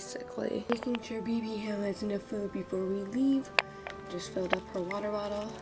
basically. Making sure BB Hill has enough food before we leave. Just filled up her water bottle.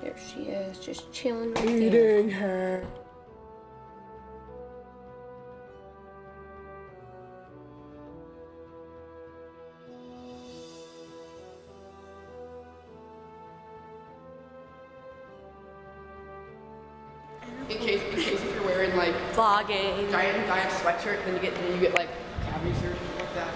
There she is, just chilling right there. Eating her. In case if you're wearing like vlogging giant sweatshirt, then you get like cavities or something like that.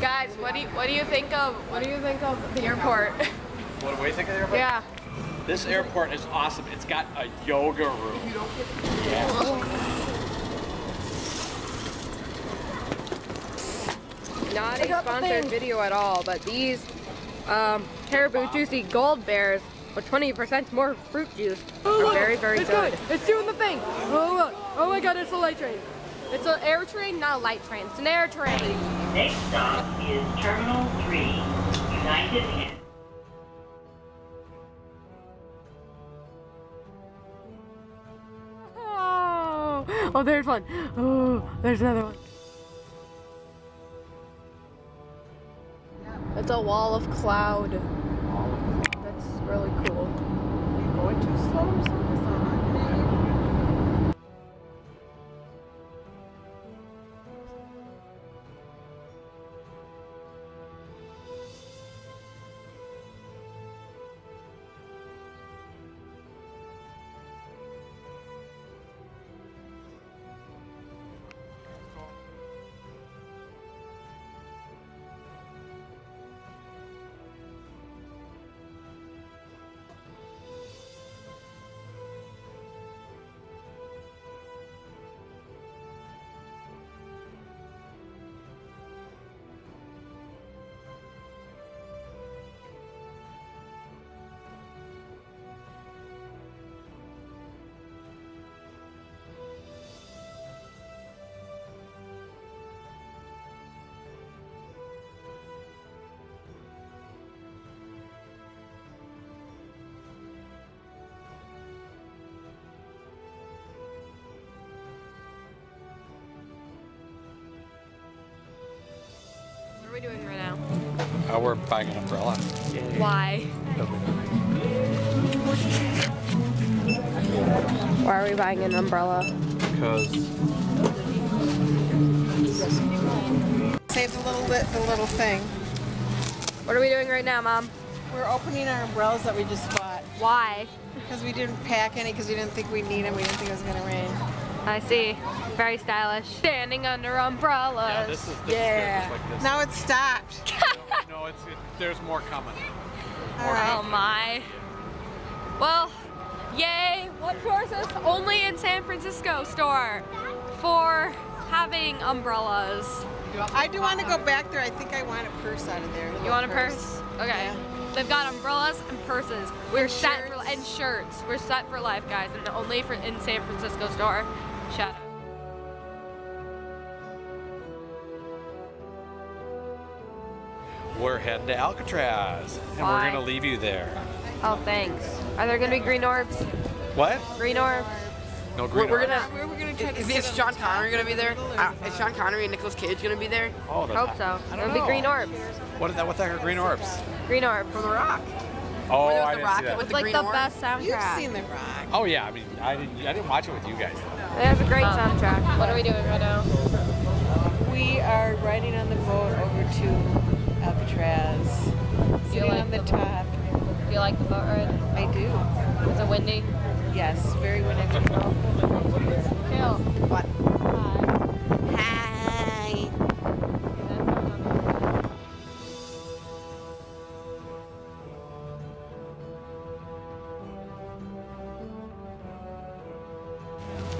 Guys, what do you think of the airport? What do we think of the airport? Yeah. This airport is awesome. It's got a yoga room. If you don't get it. Yeah. Oh. Not a sponsored video at all, but these Caribou Juicy Gold Bears with 20% more fruit juice are very, very good. It's doing the thing. Oh look! Oh my God! It's a light train. It's an air train, not a light train. It's an air train. Next stop is Terminal 3, United Airlines. Oh, oh, there's one. Oh, there's another one. It's a wall of cloud. That's really cool. You're going too slow or something? What are we doing right now? We're buying an umbrella. Yeah. Why? Why are we buying an umbrella? Because. Save the little thing. What are we doing right now, Mom? We're opening our umbrellas that we just bought. Why? Because we didn't pack any because we didn't think we'd need them. We didn't think it was gonna rain. I see. Very stylish. Standing under umbrellas. Yeah, this is like this. Now it's stopped. No, there's more coming. Oh my. Well, yay. What for is this? Only in San Francisco store for having umbrellas. I do want to go back there. I think I want a purse out of there. You want a purse? Okay. Yeah. They've got umbrellas and purses. And shirts. We're set for life, guys, and only in San Francisco store. Shout out. We're heading to Alcatraz, and we're gonna leave you there. Oh, thanks. Are there gonna be green orbs? What? Green orbs. No green orbs. Is Sean Connery gonna be there? Is Sean Connery and Nicholas Cage gonna be there? Oh, hope so. There'll be green orbs. What the heck are green orbs? Green orbs from The Rock. Oh, I didn't see that. It's like the best soundtrack. You've seen The Rock. Oh yeah, I mean, I didn't watch it with you guys though. It has a great soundtrack. What are we doing right now? We are riding on the boat over to Alcatraz. Sitting on the top. Do you like the boat ride? I do. Is it windy? Yes, very windy. Chill. What? Hi. Hi.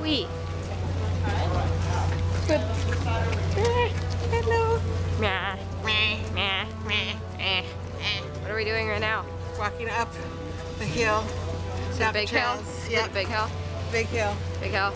Oui. Good. Hello. Nah. What are we doing right now? Walking up the hill. Big hill? Yep. Big hill? Big Hill. Big Hill.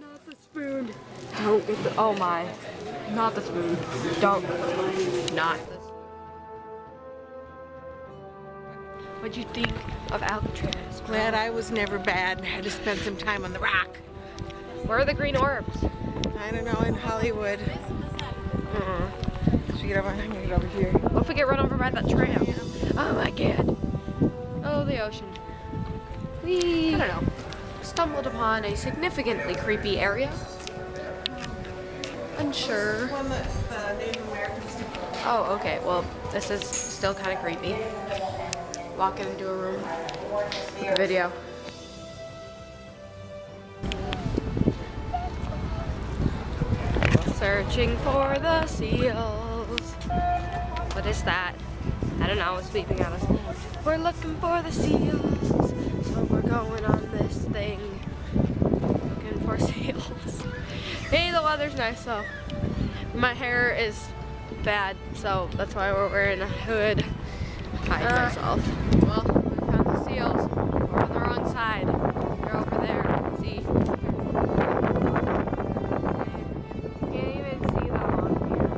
Not the spoon. Don't get the, oh my. Not the spoon. Don't. Not the spoon. What'd you think of Alcatraz? Glad I was never bad. I had to spend some time on the rock. Where are the green orbs? I don't know, in Hollywood. Should we get over? I'm gonna get over here. What if we get run over by that tram? Yeah. Oh my god. Oh, the ocean. Whee. I don't know. Stumbled upon a significantly creepy area. Unsure. Oh, okay. Well, this is still kind of creepy. Walking into a room with a video. Searching for the seals. What is that? I don't know. It's beeping at us. We're looking for the seals. So we're going on this thing, looking for seals. Hey, the weather's nice though. My hair is bad, so that's why we're wearing a hood. Hide myself. Well, we found the seals. We're on the wrong side. They're over there. See? You can't even see them on here.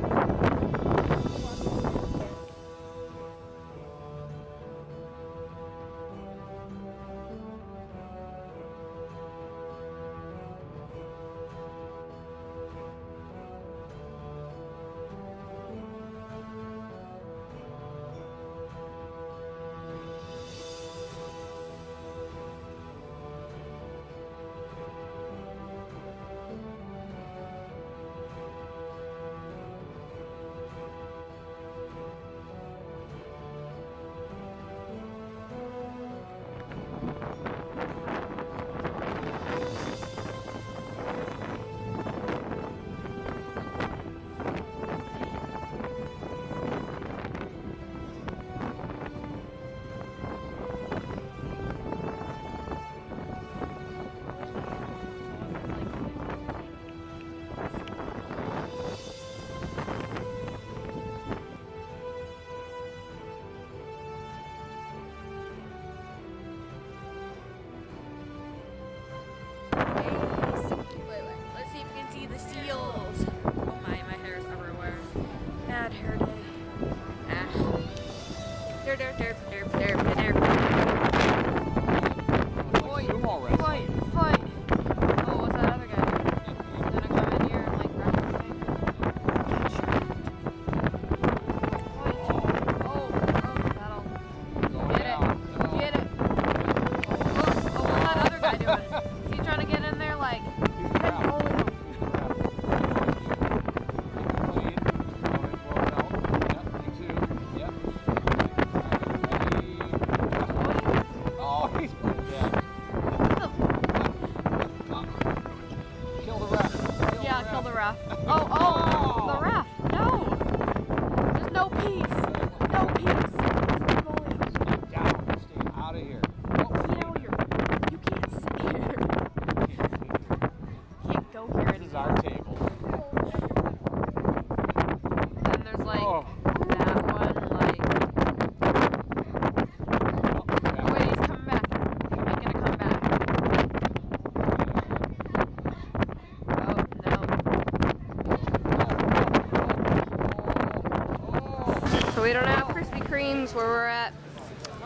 Kreme's where we're at.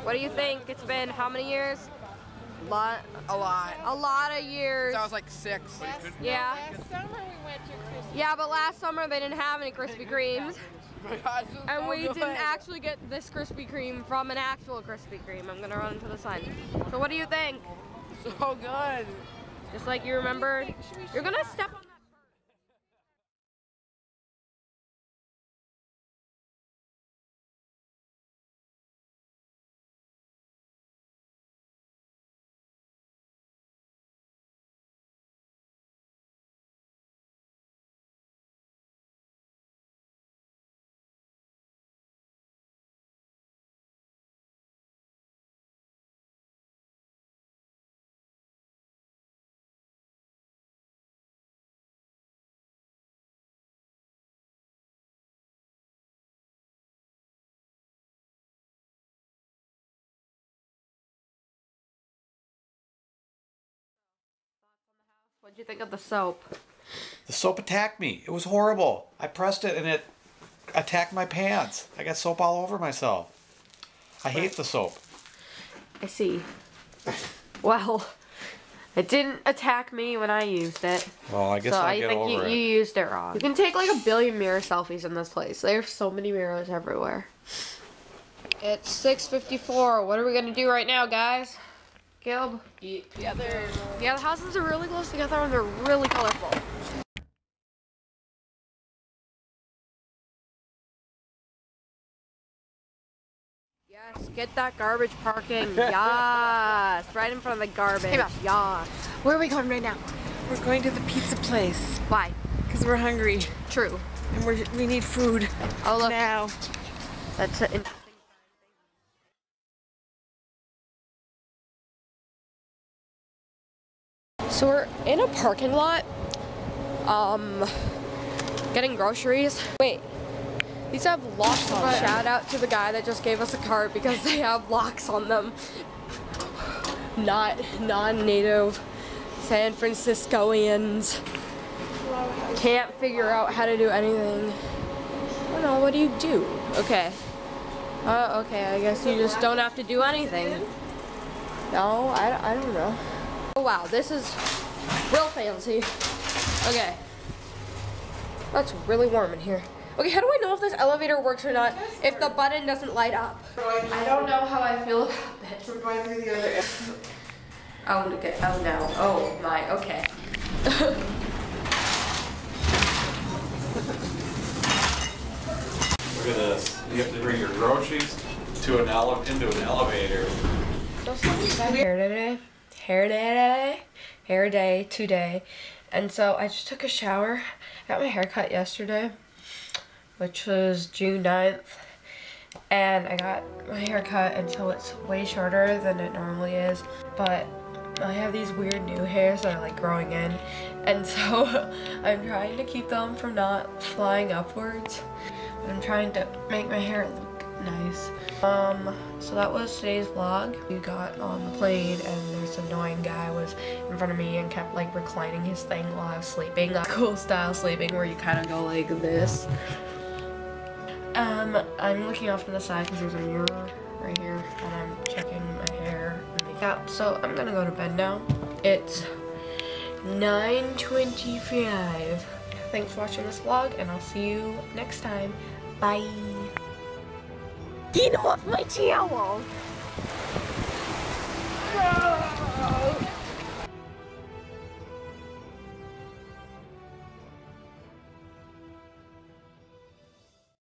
What do you think? It's been how many years? A lot of years. So I was like 6. Last summer we went to Krispy Kreme. Yeah, but last summer they didn't have any Krispy Kremes. And we didn't actually get this Krispy Kreme from an actual Krispy Kreme. I'm gonna run into the sign. So what do you think? So good. Just like you remember, you're gonna step on that. What'd you think of the soap? The soap attacked me. It was horrible. I pressed it and it attacked my pants. I got soap all over myself. I hate the soap. I see. Well, it didn't attack me when I used it. Well, I guess so I get over it. So I think you used it wrong. You can take like a billion mirror selfies in this place. There's so many mirrors everywhere. It's 6:54. What are we gonna do right now, guys? Gilb. Yeah, the houses are really close together and they're really colorful. Yes, get that garbage parking. Yes, right in front of the garbage. Hey, yes. Where are we going right now? We're going to the pizza place. Why? Because we're hungry. True. And we need food. Oh, look. Now. That's it. So we're in a parking lot, getting groceries. Wait, these have locks on them. Shout out to the guy that just gave us a cart because they have locks on them. Not non-native San Franciscoans. Can't figure out how to do anything. I don't know, what do you do? Okay. Okay, I guess you just don't have to do anything. No, I don't know. Oh wow, this is real fancy. Okay. That's really warm in here. Okay, how do I know if this elevator works or not if the button doesn't light up? I don't know how I feel about this. We're going through the other end. Okay. Oh no. Oh my, okay. Look at this. You have to bring your groceries to into an elevator. Just here today. Hair day today, and so I just took a shower. I got my hair cut yesterday, which was June 9th, and I got my hair cut, and so it's way shorter than it normally is, but I have these weird new hairs that are like growing in, and so I'm trying to keep them from not flying upwards. I'm trying to make my hair look nice. So that was today's vlog. We got on the plane and this annoying guy was in front of me and kept like reclining his thing while I was sleeping. Cool style sleeping where you kind of go like this. I'm looking off to the side because there's a mirror right here and I'm checking my hair and makeup. So I'm gonna go to bed now. It's 9:25. Thanks for watching this vlog and I'll see you next time. Bye. Get off my towel! No!